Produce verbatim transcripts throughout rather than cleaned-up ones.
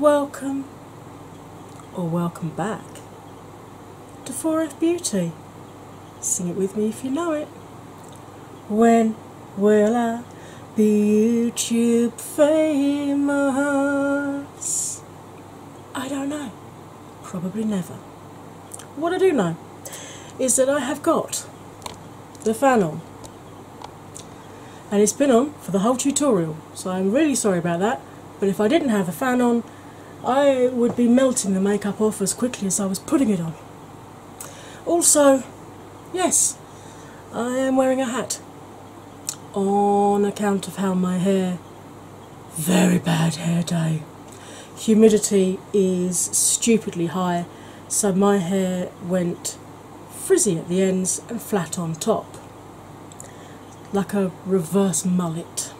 Welcome or welcome back to Forest Beauty. Sing it with me if you know it. When will I be YouTube famous? I don't know. Probably never. What I do know is that I have got the fan on. And it's been on for the whole tutorial, so I'm really sorry about that. But if I didn't have the fan on, I would be melting the makeup off as quickly as I was putting it on. Also, yes, I am wearing a hat on account of how my hair, very bad hair day. Humidity is stupidly high, so my hair went frizzy at the ends and flat on top, like a reverse mullet.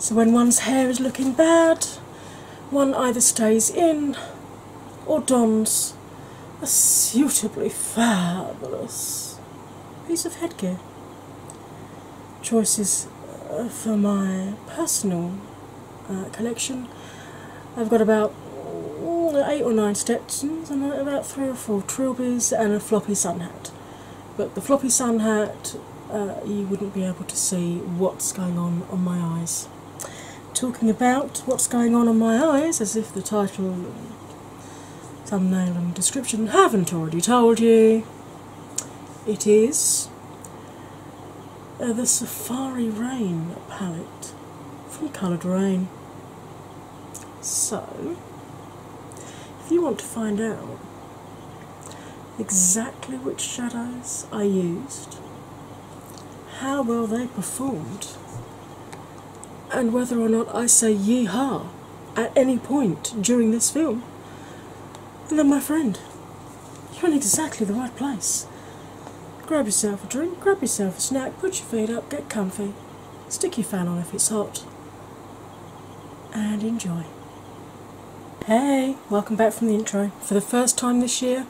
So when one's hair is looking bad, one either stays in or dons a suitably fabulous piece of headgear. Choices for my personal uh, collection, I've got about eight or nine Stetsons and about three or four Trilbys and a floppy sun hat. But the floppy sun hat, uh, you wouldn't be able to see what's going on on my eyes. Talking about what's going on on my eyes, as if the title, thumbnail and description haven't already told you, it is uh, the Safari Raine palette from Coloured Raine. So, if you want to find out exactly which shadows I used, how well they performed, and whether or not I say yee-haw at any point during this film, then my friend, you're in exactly the right place. Grab yourself a drink, grab yourself a snack, put your feet up, get comfy, stick your fan on if it's hot, and enjoy. Hey, welcome back from the intro. For the first time this year,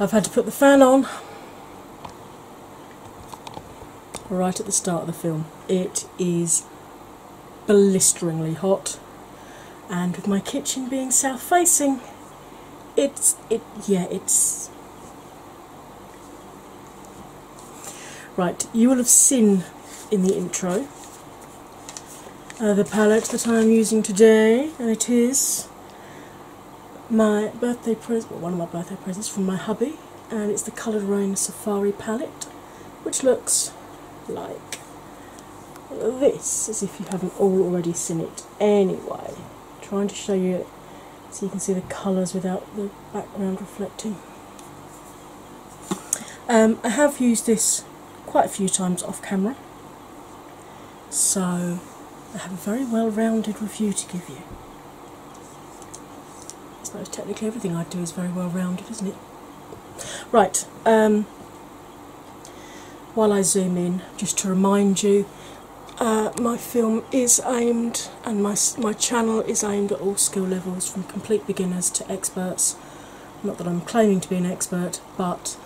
I've had to put the fan on right at the start of the film. It is blisteringly hot, and with my kitchen being south facing, it's it yeah it's right. You will have seen in the intro uh, the palette that I'm using today, and it is my birthday present, well, one of my birthday presents from my hubby, and it's the Coloured Raine Safari palette, which looks like this, as if you haven't all already seen it. Anyway, trying to show you it so you can see the colours without the background reflecting. Um, I have used this quite a few times off camera, so I have a very well-rounded review to give you. I suppose technically everything I do is very well-rounded, isn't it? Right, um, while I zoom in, just to remind you, Uh, my film is aimed, and my, my channel is aimed at all skill levels, from complete beginners to experts. Not that I'm claiming to be an expert, but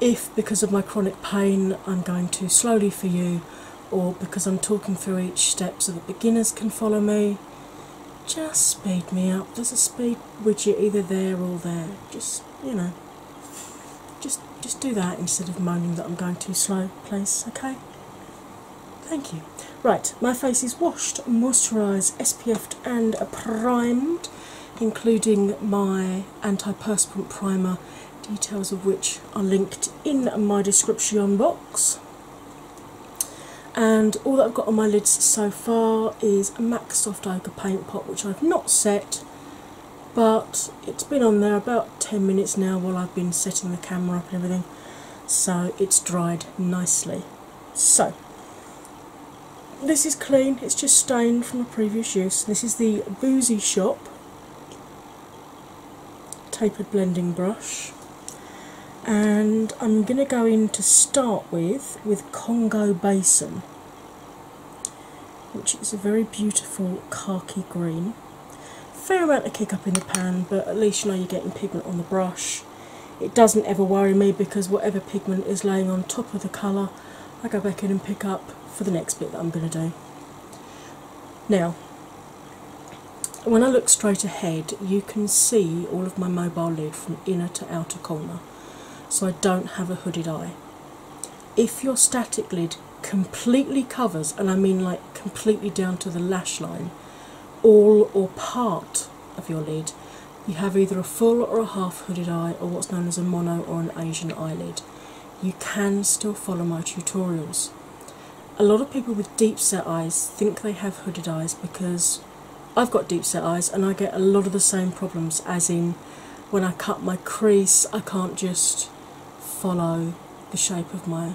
if because of my chronic pain I'm going too slowly for you, or because I'm talking through each step so that beginners can follow me, just speed me up. There's a speed widget either there or there. Just, you know, just, just do that instead of moaning that I'm going too slow, please, okay? Thank you. Right, my face is washed, moisturised, S P F'd and primed, including my antiperspirant primer, details of which are linked in my description box. And all that I've got on my lids so far is a MAC Soft Ochre paint pot, which I've not set, but it's been on there about ten minutes now while I've been setting the camera up and everything, so it's dried nicely. So, this is clean, it's just stained from a previous use. This is the Boozy Shop Tapered Blending Brush, and I'm going to go in to start with with Congo Basin, which is a very beautiful khaki green. Fair amount to kick up in the pan, but at least you know you're getting pigment on the brush. It doesn't ever worry me, because whatever pigment is laying on top of the colour, I go back in and pick up for the next bit that I'm going to do. Now, When I look straight ahead, you can see all of my mobile lid from inner to outer corner, so I don't have a hooded eye. If your static lid completely covers, and I mean like completely down to the lash line, all or part of your lid, you have either a full or a half hooded eye, or what's known as a mono or an Asian eyelid. You can still follow my tutorials. A lot of people with deep set eyes think they have hooded eyes because I've got deep set eyes and I get a lot of the same problems, as in when I cut my crease I can't just follow the shape of my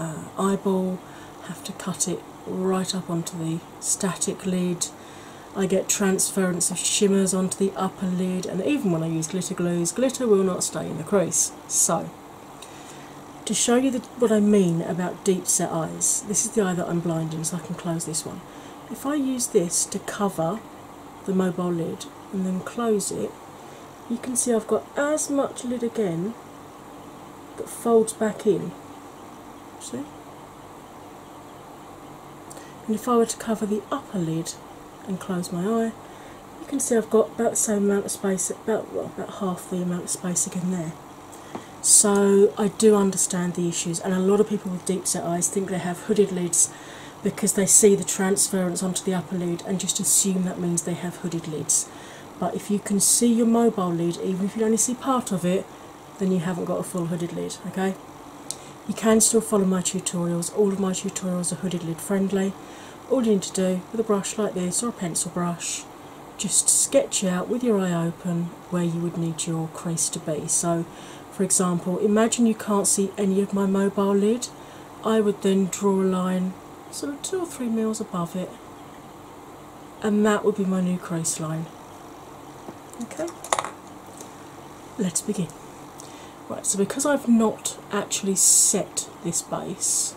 uh, eyeball, have to cut it right up onto the static lid. I get transference of shimmers onto the upper lid, and even when I use glitter glues, glitter will not stay in the crease. So, to show you the, what I mean about deep set eyes, this is the eye that I'm blind in, so I can close this one. If I use this to cover the mobile lid and then close it, you can see I've got as much lid again that folds back in. See? And if I were to cover the upper lid and close my eye, you can see I've got about the same amount of space, about, well, about half the amount of space again there. So I do understand the issues, and a lot of people with deep set eyes think they have hooded lids because they see the transference onto the upper lid and just assume that means they have hooded lids. But if you can see your mobile lid, even if you only see part of it, then you haven't got a full hooded lid, okay? You can still follow my tutorials. All of my tutorials are hooded lid friendly. All you need to do with a brush like this or a pencil brush, just sketch out with your eye open where you would need your crease to be. So, for example, imagine you can't see any of my mobile lid. I would then draw a line sort of two or three mils above it, and that would be my new crease line. Okay, let's begin. Right, so because I've not actually set this base,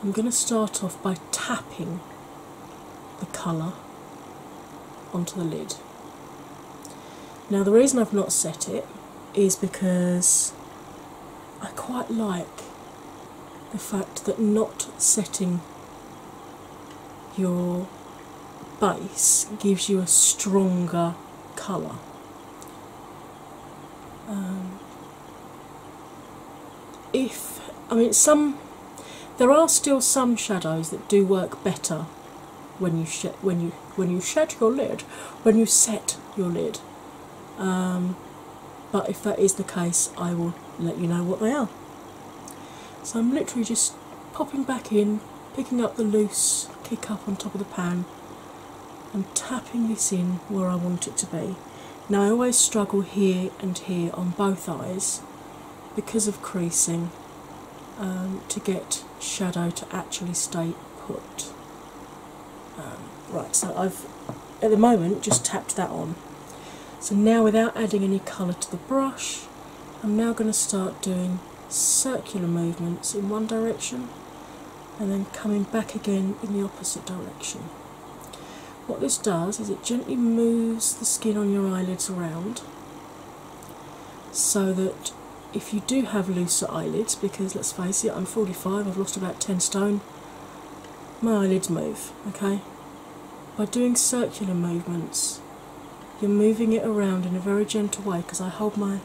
I'm going to start off by tapping the colour onto the lid. Now the reason I've not set it is because I quite like the fact that not setting your base gives you a stronger colour. Um, if, I mean some There are still some shadows that do work better when you sh when you when you shed your lid, when you set your lid. Um, but if that is the case, I will let you know what they are. So I'm literally just popping back in, picking up the loose kick up on top of the pan, and tapping this in where I want it to be. Now I always struggle here and here on both eyes because of creasing. Um, to get shadow to actually stay put. Um, right, so I've at the moment just tapped that on. So now, without adding any colour to the brush, I'm now going to start doing circular movements in one direction and then coming back again in the opposite direction. What this does is it gently moves the skin on your eyelids around so that if you do have looser eyelids, because let's face it, I'm forty-five, I've lost about ten stone, my eyelids move, okay? By doing circular movements, you're moving it around in a very gentle way, because I hold my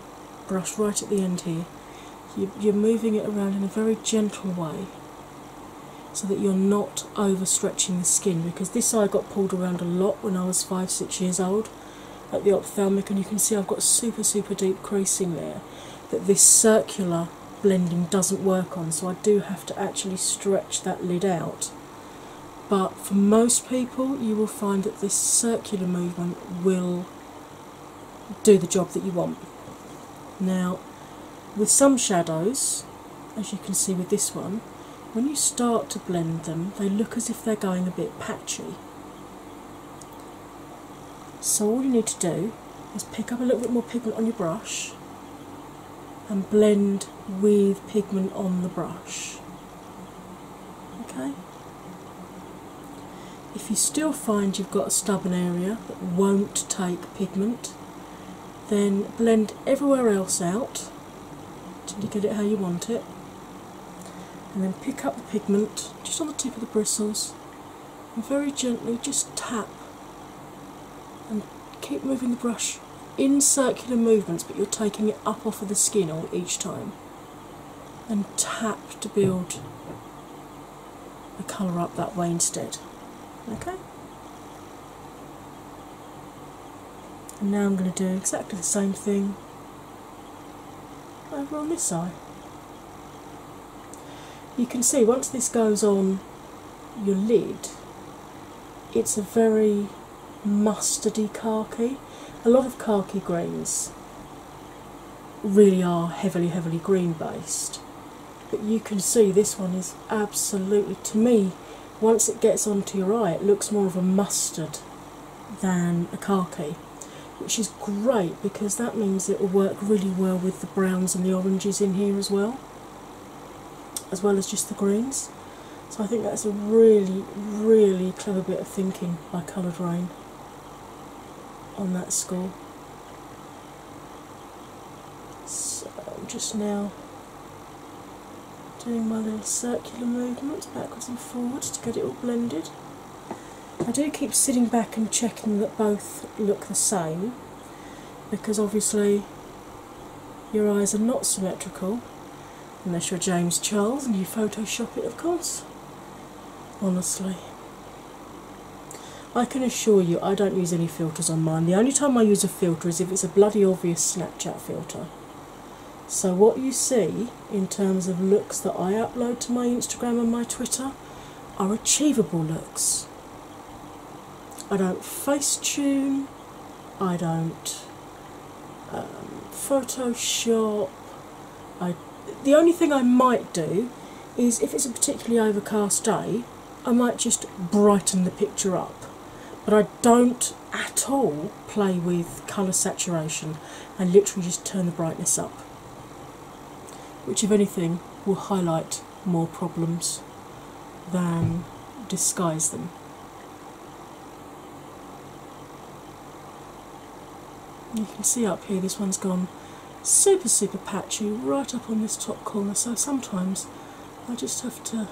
brush right at the end here. You, you're moving it around in a very gentle way, so that you're not overstretching the skin, because this eye got pulled around a lot when I was five, six years old at the ophthalmic, and you can see I've got super, super deep creasing there that this circular blending doesn't work on, so I do have to actually stretch that lid out. But for most people, you will find that this circular movement will do the job that you want. Now, with some shadows, as you can see with this one, when you start to blend them, they look as if they're going a bit patchy. So all you need to do is pick up a little bit more pigment on your brush and blend with pigment on the brush. Okay? If you still find you've got a stubborn area that won't take pigment, then blend everywhere else out till you get it how you want it, and then pick up the pigment just on the tip of the bristles and very gently just tap and keep moving the brush in circular movements, but you're taking it up off of the skin all each time, and tap to build the colour up that way instead. Okay? And now I'm going to do exactly the same thing over on this eye. You can see once this goes on your lid, it's a very mustardy khaki. A lot of khaki greens really are heavily, heavily green based. But you can see this one is absolutely, to me, once it gets onto your eye, it looks more of a mustard than a khaki, which is great because that means it will work really well with the browns and the oranges in here as well, as well as just the greens. So I think that's a really, really clever bit of thinking by Coloured Raine on that score. So I'm just now doing my little circular movements backwards and forwards to get it all blended. I do keep sitting back and checking that both look the same, because obviously your eyes are not symmetrical, unless you're James Charles and you Photoshop it, of course. Honestly, I can assure you I don't use any filters on mine. The only time I use a filter is if it's a bloody obvious Snapchat filter. So what you see in terms of looks that I upload to my Instagram and my Twitter are achievable looks. I don't face tune, I don't um, Photoshop. I, the only thing I might do is if it's a particularly overcast day, I might just brighten the picture up. But I don't at all play with colour saturation. I literally just turn the brightness up, which if anything will highlight more problems than disguise them. You can see up here this one's gone super super patchy right up on this top corner, so sometimes I just have to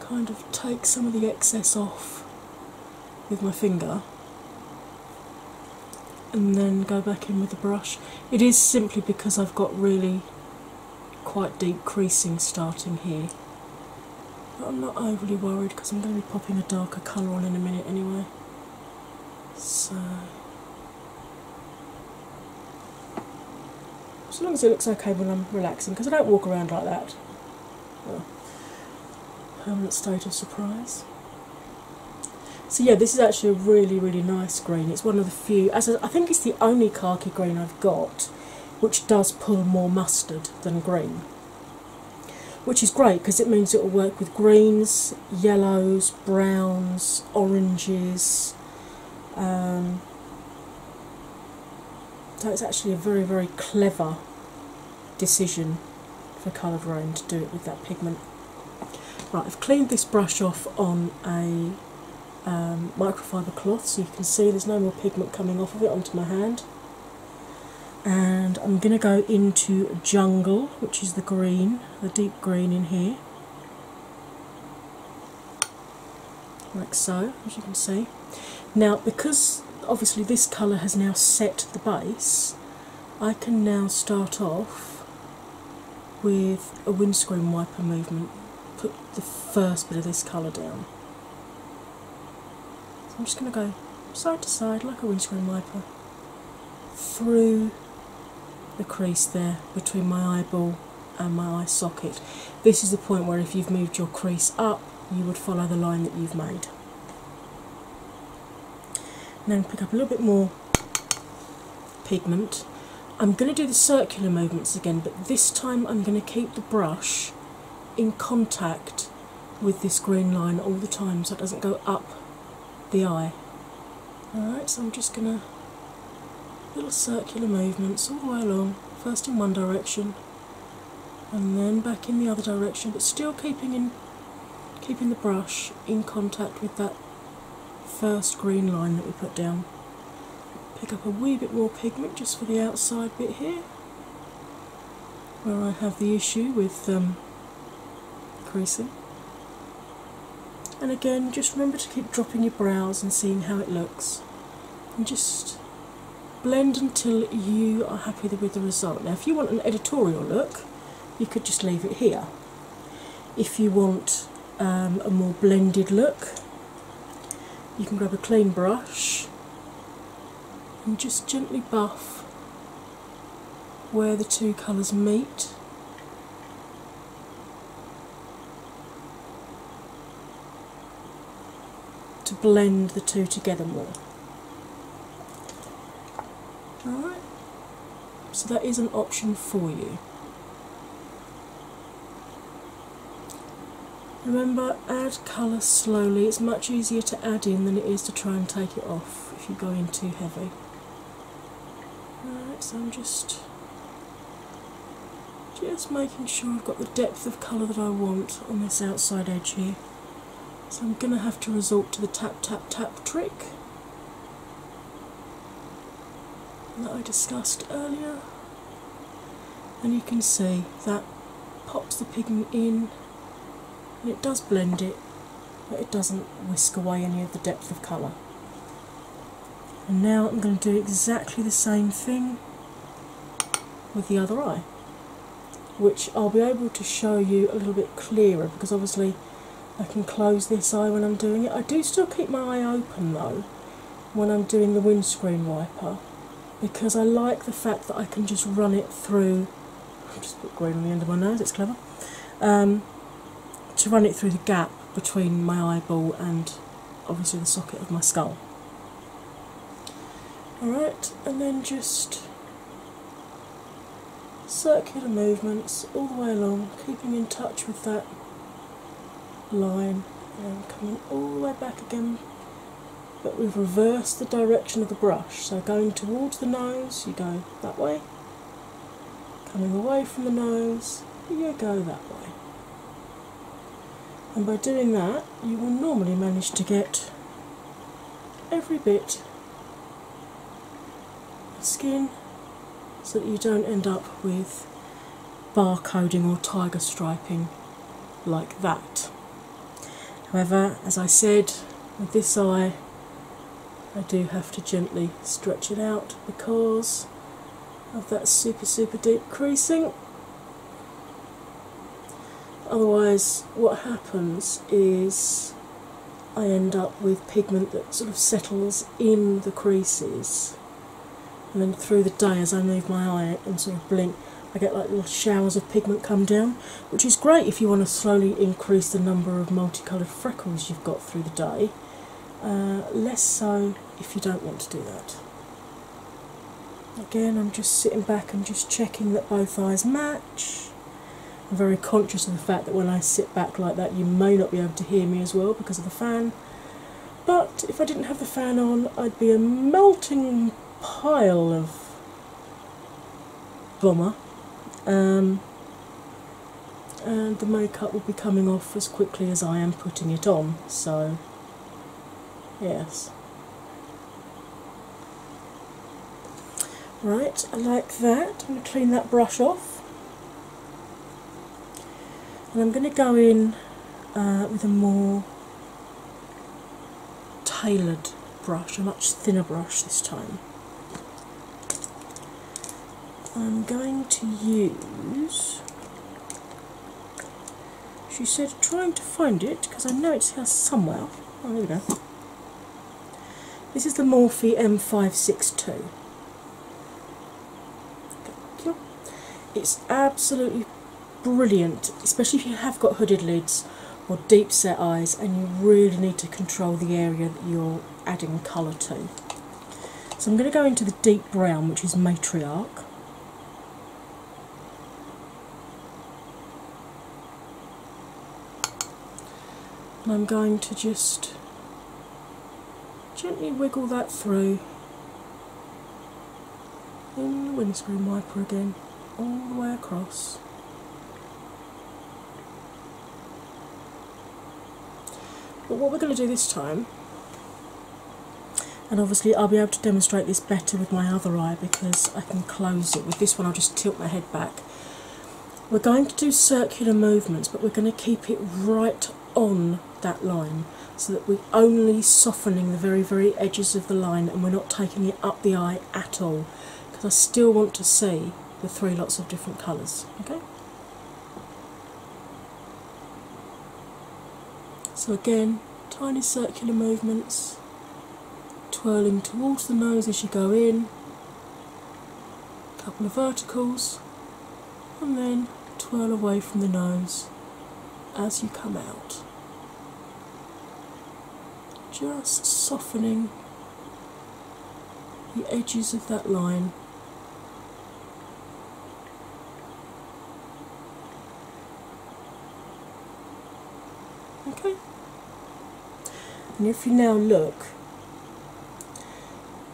kind of take some of the excess off with my finger and then go back in with the brush. It is simply because I've got really quite deep creasing starting here, but I'm not overly worried because I'm going to be popping a darker colour on in a minute anyway. So as long as it looks okay when I'm relaxing, because I don't walk around like that. Well, permanent state of surprise. So yeah, this is actually a really, really nice green. It's one of the few, as I, I think it's the only khaki green I've got which does pull more mustard than green, which is great because it means it will work with greens, yellows, browns, oranges. Um, So it's actually a very, very clever decision for Coloured Raine to do it with that pigment. Right, I've cleaned this brush off on a um, microfiber cloth, so you can see there's no more pigment coming off of it onto my hand. And I'm going to go into Jungle, which is the green, the deep green in here, like so, as you can see. Now, because obviously this colour has now set the base, I can now start off with a windscreen wiper movement, put the first bit of this colour down. So I'm just going to go side to side like a windscreen wiper through the crease there between my eyeball and my eye socket. This is the point where if you've moved your crease up, you would follow the line that you've made. Then pick up a little bit more pigment. I'm going to do the circular movements again, but this time I'm going to keep the brush in contact with this green line all the time so it doesn't go up the eye. Alright, so I'm just going to little circular movements all the way along, first in one direction and then back in the other direction, but still keeping in keeping the brush in contact with that first green line that we put down. Pick up a wee bit more pigment just for the outside bit here, where I have the issue with um, creasing. And again, just remember to keep dropping your brows and seeing how it looks. and just blend until you are happy with the result. Now if you want an editorial look, you could just leave it here. If you want um, a more blended look, you can grab a clean brush and just gently buff where the two colours meet. To blend the two together more. Alright, so that is an option for you. Remember, add colour slowly. It's much easier to add in than it is to try and take it off if you go in too heavy. Alright, so I'm just, just making sure I've got the depth of colour that I want on this outside edge here. So I'm going to have to resort to the tap tap tap trick that I discussed earlier, and you can see that pops the pigment in and it does blend it, but it doesn't whisk away any of the depth of colour. And now I'm going to do exactly the same thing with the other eye, which I'll be able to show you a little bit clearer because obviously I can close this eye when I'm doing it. I do still keep my eye open though when I'm doing the windscreen wiper because I like the fact that I can just run it through. I've just put green on the end of my nose, it's clever. Um, to run it through the gap between my eyeball and obviously the socket of my skull. Alright, and then just circular movements all the way along, keeping in touch with that line and coming all the way back again, but we've reversed the direction of the brush, so going towards the nose you go that way, coming away from the nose you go that way, and by doing that you will normally manage to get every bit of skin so that you don't end up with bar coding or tiger striping like that. However, as I said, with this eye I do have to gently stretch it out because of that super super deep creasing. Otherwise what happens is I end up with pigment that sort of settles in the creases, and then through the day as I move my eye and sort of blink I get like little showers of pigment come down, which is great if you want to slowly increase the number of multicoloured freckles you've got through the day, uh, less so if you don't want to do that. Again, I'm just sitting back and just checking that both eyes match. I'm very conscious of the fact that when I sit back like that you may not be able to hear me as well because of the fan, but if I didn't have the fan on I'd be a melting pile of bomber. Um, and the makeup will be coming off as quickly as I am putting it on, so yes. Right, I like that. I'm going to clean that brush off and I'm going to go in uh, with a more tailored brush, a much thinner brush this time. I'm going to use, she said, trying to find it because I know it's here somewhere. Oh, there we go. This is the Morphe M five six two. It's absolutely brilliant, especially if you have got hooded lids or deep set eyes and you really need to control the area that you're adding colour to. So I'm going to go into the deep brown, which is Matriarch. And I'm going to just gently wiggle that through in the windscreen wiper again, all the way across. But what we're going to do this time, and obviously I'll be able to demonstrate this better with my other eye because I can close it. With this one I'll just tilt my head back. We're going to do circular movements, but we're going to keep it right on that line, so that we're only softening the very, very edges of the line and we're not taking it up the eye at all, because I still want to see the three lots of different colours. Okay? So again, tiny circular movements, twirling towards the nose as you go in, a couple of verticals, and then twirl away from the nose as you come out. Just softening the edges of that line. Okay? And if you now look,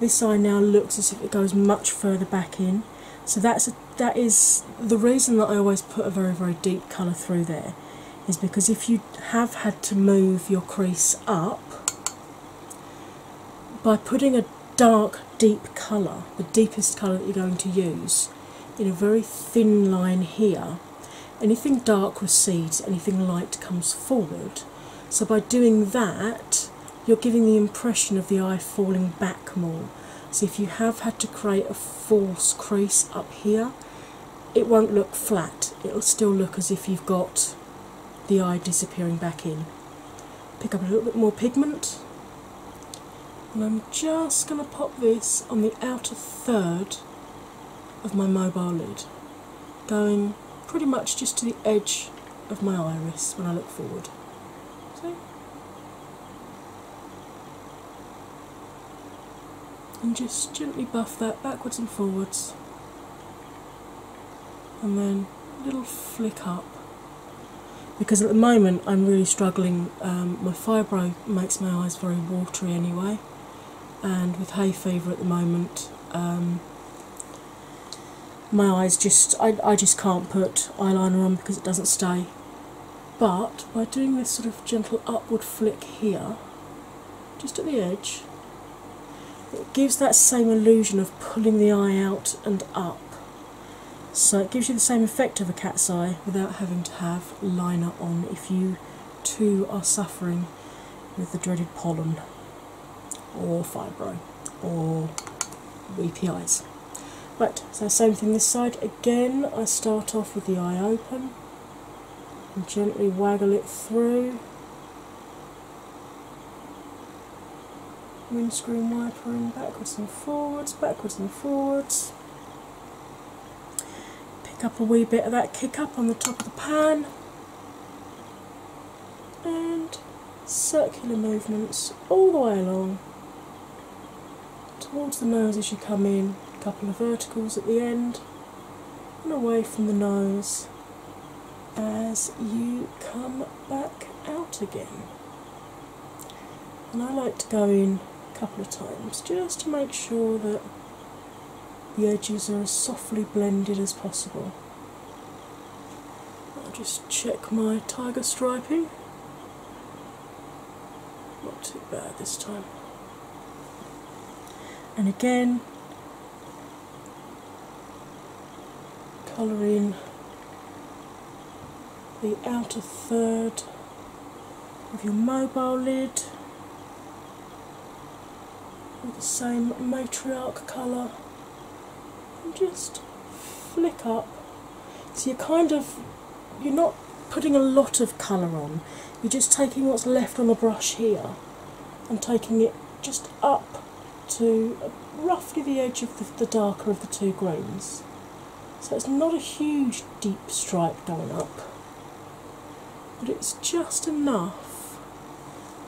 this eye now looks as if it goes much further back in. So that's a, that is the reason that I always put a very, very deep colour through there, is because if you have had to move your crease up, by putting a dark, deep colour, the deepest colour that you're going to use, in a very thin line here, anything dark recedes, anything light comes forward. So by doing that, you're giving the impression of the eye falling back more. So if you have had to create a false crease up here, it won't look flat. It'll still look as if you've got the eye disappearing back in. Pick up a little bit more pigment. And I'm just going to pop this on the outer third of my mobile lid, going pretty much just to the edge of my iris when I look forward. See? And just gently buff that backwards and forwards, and then a little flick up. Because at the moment I'm really struggling, um, my fibro makes my eyes very watery anyway. And with hay fever at the moment, um, my eyes just, I, I just can't put eyeliner on because it doesn't stay. But by doing this sort of gentle upward flick here, just at the edge, it gives that same illusion of pulling the eye out and up. So it gives you the same effect of a cat's eye without having to have liner on if you too are suffering with the dreaded pollen, or fibro, or weepy eyes. Right, so same thing this side. Again, I start off with the eye open and gently waggle it through. Windscreen wipering backwards and forwards, backwards and forwards. Pick up a wee bit of that kick up on the top of the pan. And circular movements all the way along towards the nose as you come in. A couple of verticals at the end and away from the nose as you come back out again. And I like to go in a couple of times just to make sure that the edges are as softly blended as possible. I'll just check my tiger striping. Not too bad this time. And again, colour in the outer third of your mobile lid with the same Matriarch colour, and just flick up. So you're kind of, you're not putting a lot of colour on, you're just taking what's left on the brush here and taking it just up to roughly the edge of the, the darker of the two greens. So it's not a huge deep stripe going up, but it's just enough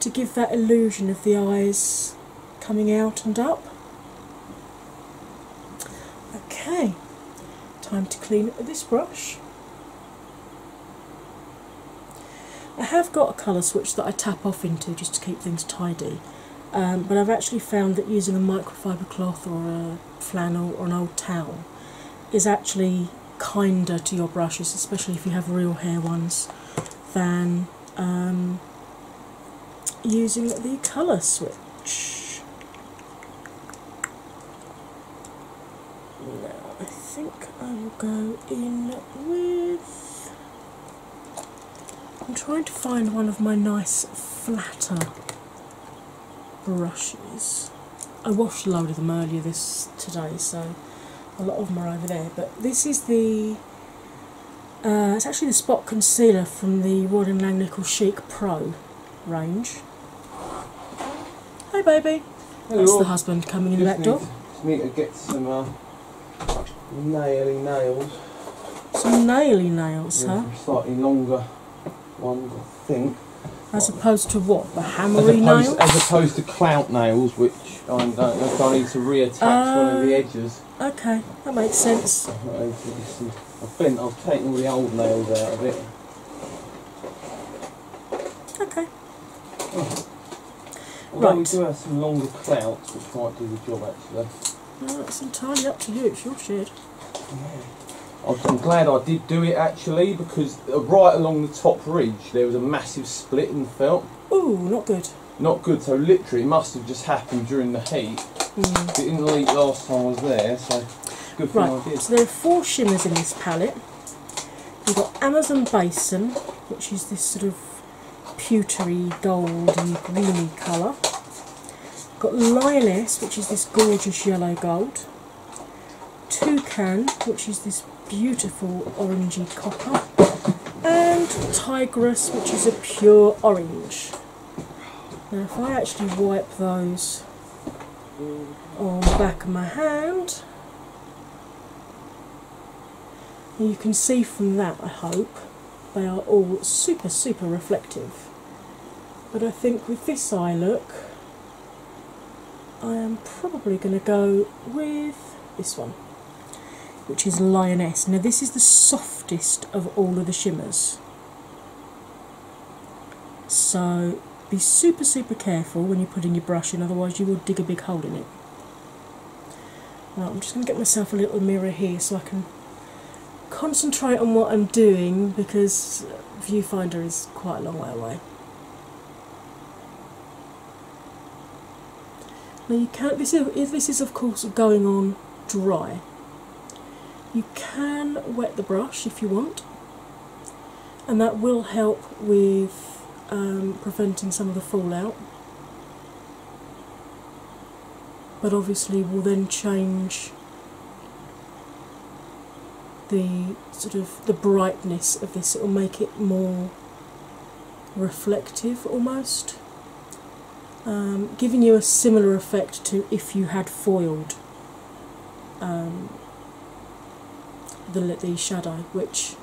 to give that illusion of the eyes coming out and up. Okay, time to clean this brush. I have got a colour switch that I tap off into just to keep things tidy, um, but I've actually found that using a microfiber cloth or a flannel or an old towel is actually kinder to your brushes, especially if you have real hair ones, than um, using the colour switch. Now I think I will go in with I'm trying to find one of my nice flatter brushes. I washed a load of them earlier this today, so a lot of them are over there. But this is the uh, it's actually the spot concealer from the Royd and Lang Nickel Chic Pro range. Hey baby. Hello. That's the husband coming in the back door. Just need to get some uh, naily nails. Some naily nails, yeah, huh? Slightly longer ones, I think. As opposed to what? The hammery as opposed, nails? As opposed to clout nails, which I don't know if I need to reattach uh, one of the edges. Okay, that makes sense. I've been, I've taken all the old nails out of it. Okay. Oh. Although right. We do have some longer clouts which might do the job actually. No, it's entirely up to you, it's your shed. Yeah. I'm glad I did do it actually, because right along the top ridge there was a massive split in the felt. Ooh, not good. Not good, so literally it must have just happened during the heat. Mm. It didn't leak last time I was there, so good thing right. I did. So there are four shimmers in this palette. We've got Amazon Basin, which is this sort of pewtery, goldy, greeny colour. Got Lioness, which is this gorgeous yellow gold. Toucan, which is this beautiful orangey copper. And Tigress, which is a pure orange. Now if I actually wipe those on the back of my hand, you can see from that, I hope, they are all super, super reflective. But I think with this eye look, I am probably going to go with this one, which is Lioness. Now this is the softest of all of the shimmers. So be super, super careful when you're putting your brush in, otherwise you will dig a big hole in it. Right, I'm just going to get myself a little mirror here so I can concentrate on what I'm doing, because viewfinder is quite a long way away. Now you can, this is, this is of course going on dry. You can wet the brush if you want, and that will help with um, preventing some of the fallout. But obviously will then change the sort of the brightness of this. It will make it more reflective almost, um, giving you a similar effect to if you had foiled um, the, the shadow, which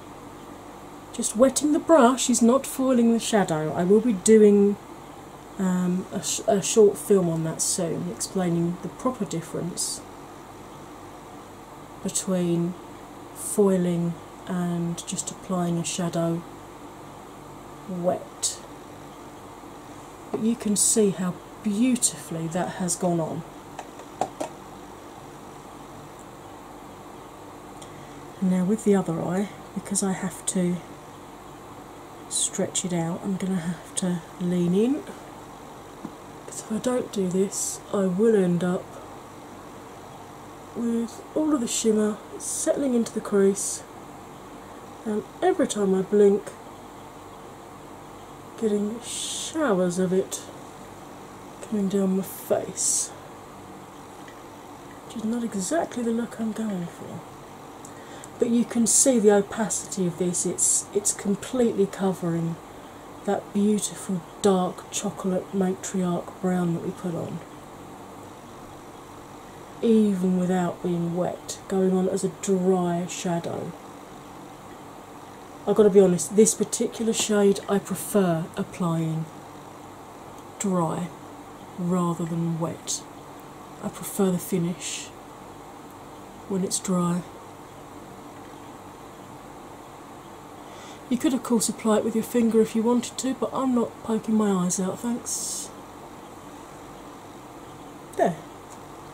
just wetting the brush is not foiling the shadow. I will be doing um, a, sh a short film on that soon, explaining the proper difference between foiling and just applying a shadow wet. But you can see how beautifully that has gone on. Now with the other eye, because I have to stretch it out, I'm going to have to lean in, because if I don't do this I will end up with all of the shimmer settling into the crease, and every time I blink getting showers of it coming down my face, which is not exactly the look I'm going for. But you can see the opacity of this, it's, it's completely covering that beautiful dark chocolate Matriarch brown that we put on, even without being wet, going on as a dry shadow. I've got to be honest, this particular shade I prefer applying dry rather than wet. I prefer the finish when it's dry. You could of course apply it with your finger if you wanted to, but I'm not poking my eyes out, thanks. There,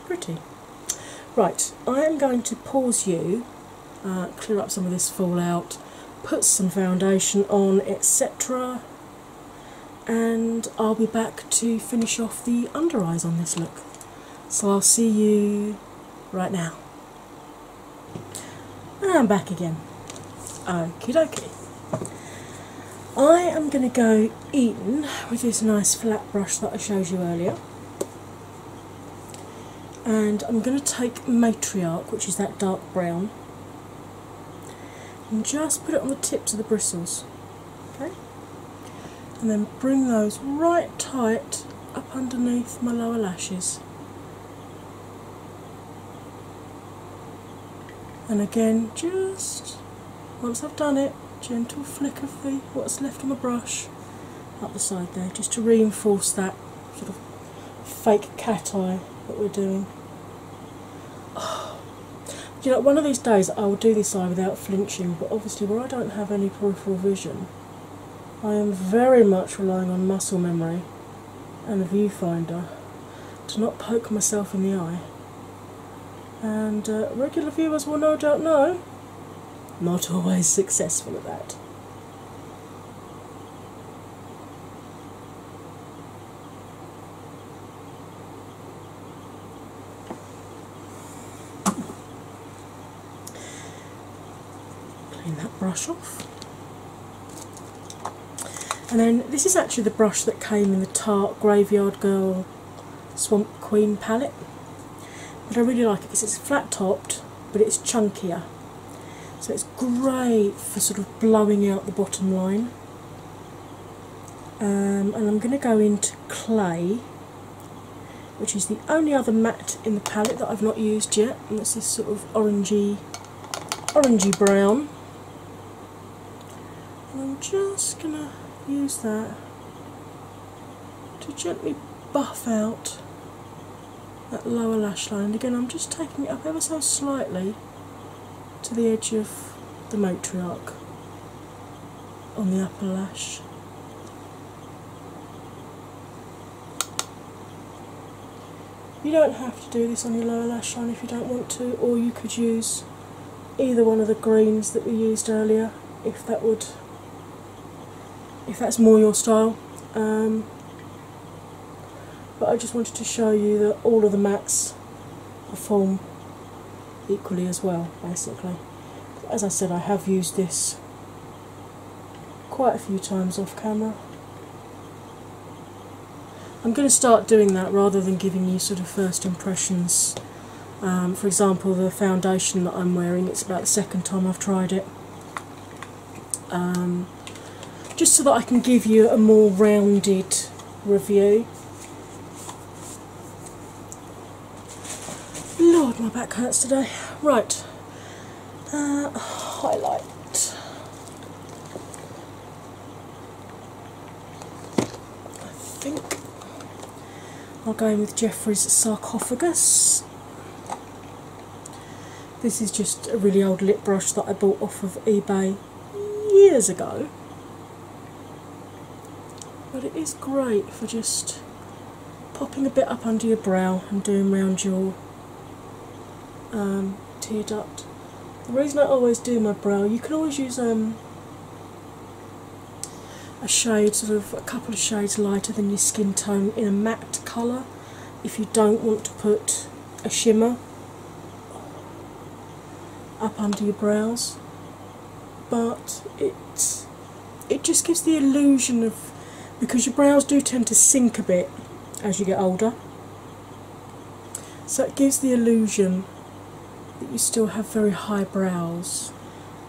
pretty. Right, I am going to pause you, uh, clear up some of this fallout, put some foundation on, et cetera, and I'll be back to finish off the under eyes on this look. So I'll see you right now. And I'm back again. Okie dokie. I am going to go in with this nice flat brush that I showed you earlier, and I'm going to take Matriarch, which is that dark brown, and just put it on the tips of the bristles, okay? And then bring those right tight up underneath my lower lashes. And again, just once I've done it, gentle flick of the what's left on the brush up the side there, just to reinforce that sort of fake cat eye that we're doing. Oh. You know, one of these days I will do this eye without flinching, but obviously where I don't have any peripheral vision, I am very much relying on muscle memory and a viewfinder to not poke myself in the eye. And uh, regular viewers will no doubt know, not always successful at that. Clean that brush off. And then this is actually the brush that came in the Tarte Graveyard Girl Swamp Queen palette. But I really like it because it's flat topped, but it's chunkier. So it's great for sort of blowing out the bottom line. Um, and I'm going to go into Clay, which is the only other matte in the palette that I've not used yet. And it's this sort of orangey, orangey brown. And I'm just going to use that to gently buff out that lower lash line. And again, I'm just taking it up ever so slightly to the edge of the Matriarch on the upper lash. You don't have to do this on your lower lash line if you don't want to, or you could use either one of the greens that we used earlier if that would, if that's more your style. Um, but I just wanted to show you that all of the mattes perform equally as well, basically. As I said, I have used this quite a few times off camera. I'm going to start doing that rather than giving you sort of first impressions. Um, for example, the foundation that I'm wearing, it's about the second time I've tried it. Um, just so that I can give you a more rounded review. Lord, my back hurts today. Right, uh, highlight. I think I'll go in with Jeffrey's Sarcophagus. This is just a really old lip brush that I bought off of eBay years ago. But it is great for just popping a bit up under your brow and doing round your Um, tear duct. The reason I always do my brow, you can always use um, a shade, sort of a couple of shades lighter than your skin tone in a matte colour if you don't want to put a shimmer up under your brows, but it, it just gives the illusion of, because your brows do tend to sink a bit as you get older, so it gives the illusion that you still have very high brows,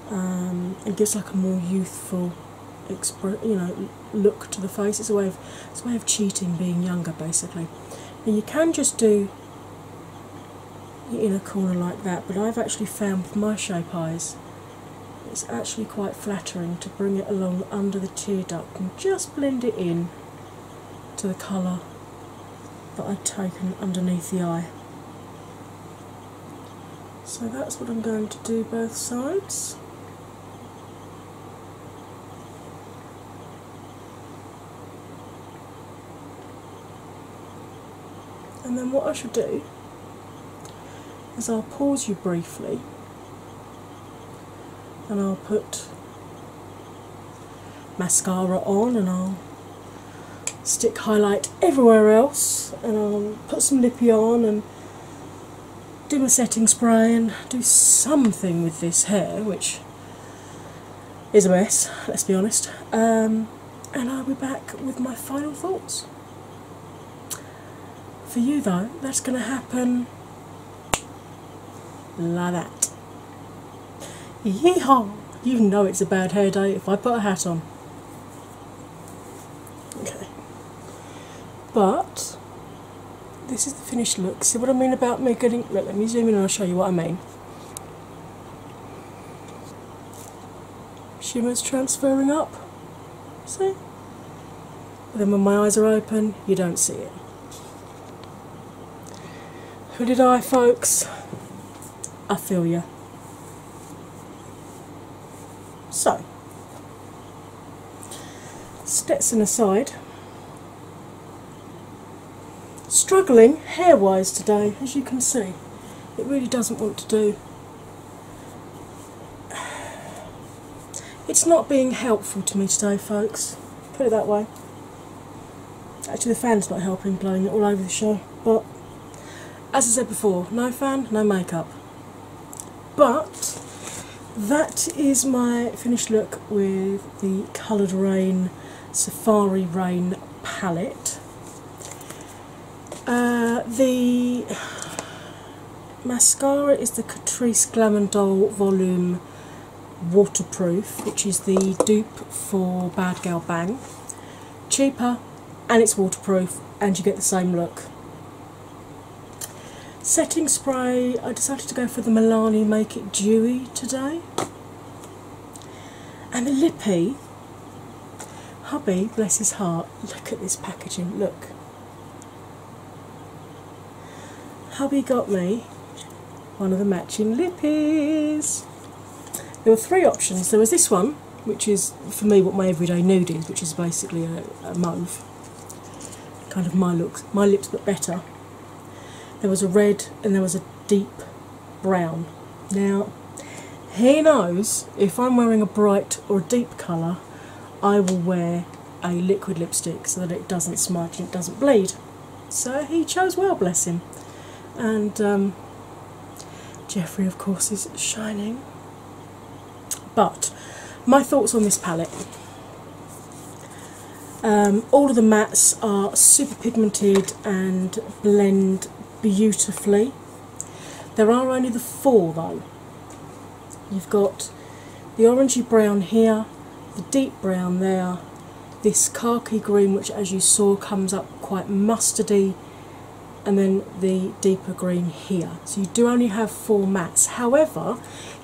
um, and gives like a more youthful, expre you know, look to the face. It's a way of, it's a way of cheating being younger, basically. And you can just do your inner corner like that, but I've actually found with my shape eyes, it's actually quite flattering to bring it along under the tear duct and just blend it in to the colour that I've taken underneath the eye. So that's what I'm going to do both sides. And then what I should do is I'll pause you briefly and I'll put mascara on and I'll stick highlight everywhere else and I'll put some lippy on and do my setting spray and do something with this hair, which is a mess, let's be honest. Um, and I'll be back with my final thoughts. For you though, that's going to happen like that. Yeehaw! You know it's a bad hair day if I put a hat on. Okay. But this is the finished look. See what I mean about me getting... Look, let me zoom in and I'll show you what I mean. Shimmer's transferring up. See? But then when my eyes are open, you don't see it. Hooded eye, folks. I feel you. So, Stetson aside, struggling hair-wise today, as you can see. It really doesn't want to do. It's not being helpful to me today, folks. Put it that way. Actually, the fan's not helping, blowing it all over the show. But, as I said before, no fan, no makeup. But that is my finished look with the Coloured Raine Safari Raine palette. Uh, the mascara is the Catrice Glamondol Volume Waterproof, which is the dupe for Bad Gal Bang. Cheaper, and it's waterproof, and you get the same look. Setting spray, I decided to go for the Milani Make It Dewy today. And the lippy, hubby, bless his heart, look at this packaging, look. Hubby got me one of the matching lippies. There were three options. There was this one, which is for me what my everyday nude is, which is basically a, a mauve. Kind of my looks, my lips but better. There was a red and there was a deep brown. Now, he knows if I'm wearing a bright or a deep colour, I will wear a liquid lipstick so that it doesn't smudge and it doesn't bleed. So he chose well, bless him. And um, Jeffrey, of course, is shining. But my thoughts on this palette. Um, all of the mattes are super pigmented and blend beautifully. There are only the four though. You've got the orangey brown here, the deep brown there, this khaki green which, as you saw, comes up quite mustardy, and then the deeper green here. So you do only have four mattes. However,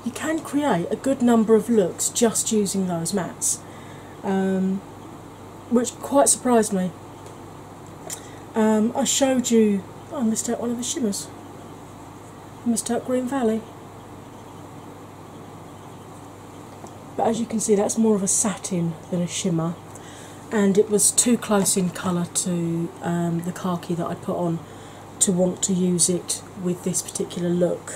you can create a good number of looks just using those mattes, um, which quite surprised me. Um, I showed you. I missed out one of the shimmers. I missed out Green Valley. But as you can see, that's more of a satin than a shimmer, and it was too close in colour to um, the khaki that I put on to want to use it with this particular look.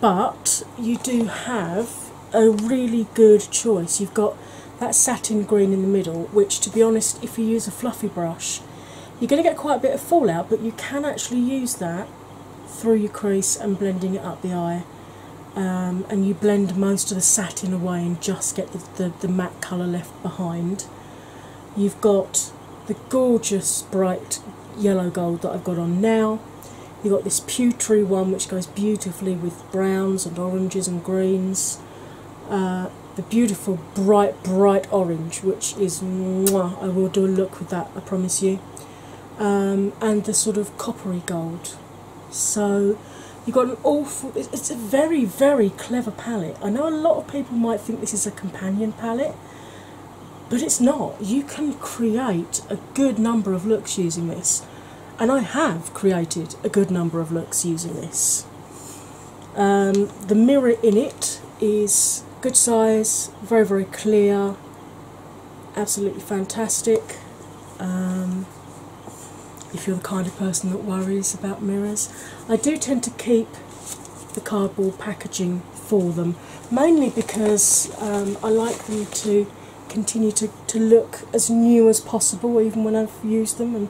But you do have a really good choice. You've got that satin green in the middle, which, to be honest, if you use a fluffy brush, you're going to get quite a bit of fallout, but you can actually use that through your crease and blending it up the eye, um, and you blend most of the satin away and just get the, the, the matte colour left behind. You've got the gorgeous bright yellow gold that I've got on now. You've got this putry one which goes beautifully with browns and oranges and greens. Uh, the beautiful bright, bright orange, which is mwah, I will do a look with that, I promise you. Um, and the sort of coppery gold. So you've got an awful, it's a very, very clever palette. I know a lot of people might think this is a companion palette, but it's not. You can create a good number of looks using this, and I have created a good number of looks using this. Um, the mirror in it is good size, very, very clear, absolutely fantastic. Um, if you're the kind of person that worries about mirrors. I do tend to keep the cardboard packaging for them, mainly because um, I like them to continue to, to look as new as possible, even when I've used them and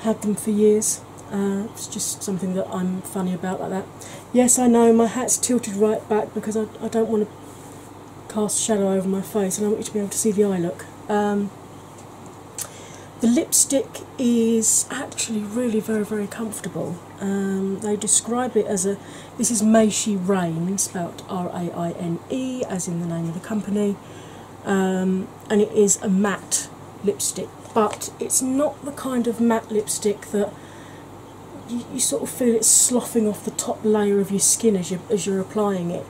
had them for years. Uh, it's just something that I'm funny about like that. Yes, I know, my hat's tilted right back because I, I don't want to cast shadow over my face, and I want you to be able to see the eye look. Um, the lipstick is actually really very, very comfortable. Um, they describe it as a, this is Meisha Raine, spelled R A I N E, as in the name of the company, um, and it is a matte lipstick, but it's not the kind of matte lipstick that you, you sort of feel it's sloughing off the top layer of your skin as, you, as you're applying it.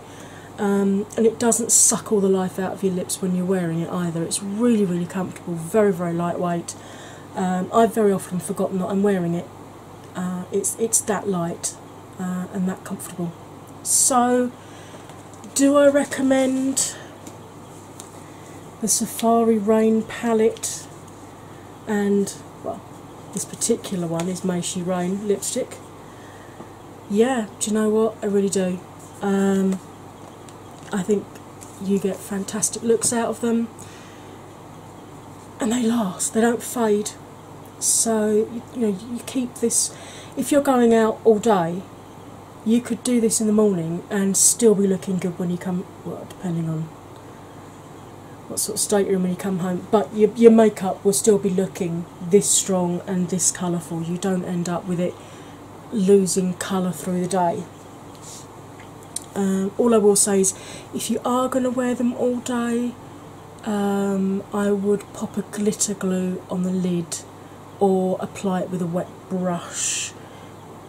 Um, and it doesn't suck all the life out of your lips when you're wearing it either. It's really, really comfortable, very, very lightweight. Um, I've very often forgotten that I'm wearing it. Uh, it's, it's that light uh, and that comfortable. So, do I recommend the Safari Raine palette? And, well, this particular one is Meisha Raine lipstick. Yeah, do you know what? I really do. Um, I think you get fantastic looks out of them, and they last, they don't fade. So you, you know, you keep this. If you're going out all day, you could do this in the morning and still be looking good when you come, well, depending on what sort of state you're in when you come home, but your, your makeup will still be looking this strong and this colourful. You don't end up with it losing colour through the day. Um, all I will say is, if you are going to wear them all day, um, I would pop a glitter glue on the lid or apply it with a wet brush,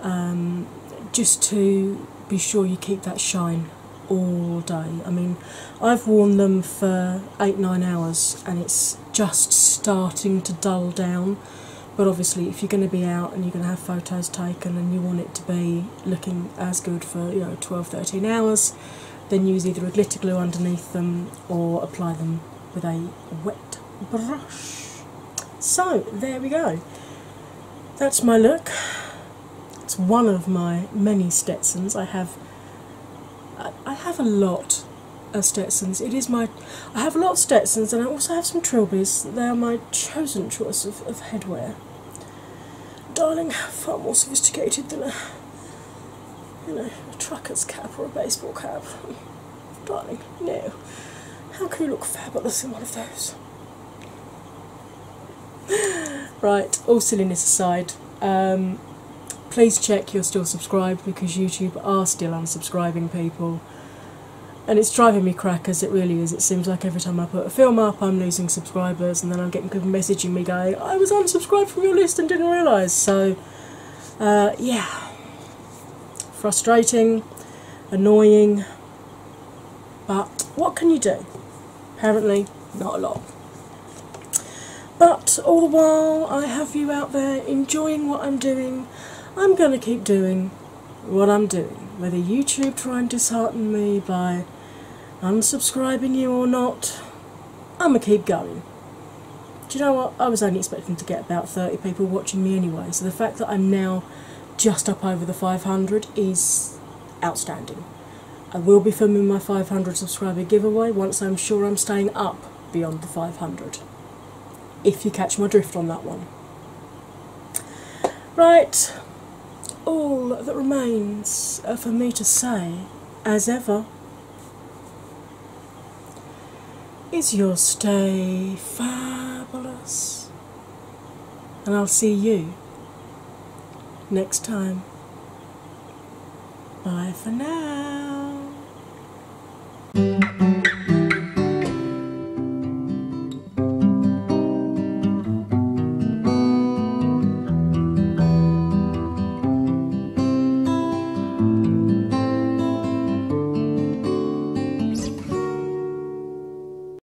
um, just to be sure you keep that shine all day. I mean, I've worn them for eight, nine hours and it's just starting to dull down, but obviously if you're going to be out and you're going to have photos taken and you want it to be looking as good for, you know, twelve, thirteen hours, then use either a glitter glue underneath them or apply them with a wet brush. So there we go. That's my look. It's one of my many Stetsons. I have I have a lot of Stetsons. It is my I have a lot of Stetsons, and I also have some Trilbys. They are my chosen choice of, of headwear. Darling, far more sophisticated than a, you know, a trucker's cap or a baseball cap. Darling, no. How can you look fabulous in one of those? Right, all silliness aside, um, please check you're still subscribed, because YouTube are still unsubscribing people. And it's driving me crackers, it really is. It seems like every time I put a film up, I'm losing subscribers, and then I'm getting people messaging me going, I was unsubscribed from your list and didn't realise. So, uh, yeah. Frustrating, annoying, but what can you do? Apparently, not a lot. But all the while, I have you out there enjoying what I'm doing. I'm going to keep doing what I'm doing. Whether YouTube try and dishearten me by unsubscribing you or not, I'ma keep going. Do you know what? I was only expecting to get about thirty people watching me anyway, so the fact that I'm now just up over the five hundred is outstanding. I will be filming my five hundred subscriber giveaway once I'm sure I'm staying up beyond the five hundred. If you catch my drift on that one. Right. All that remains for me to say, as ever, is your stay fabulous, and I'll see you next time. Bye for now.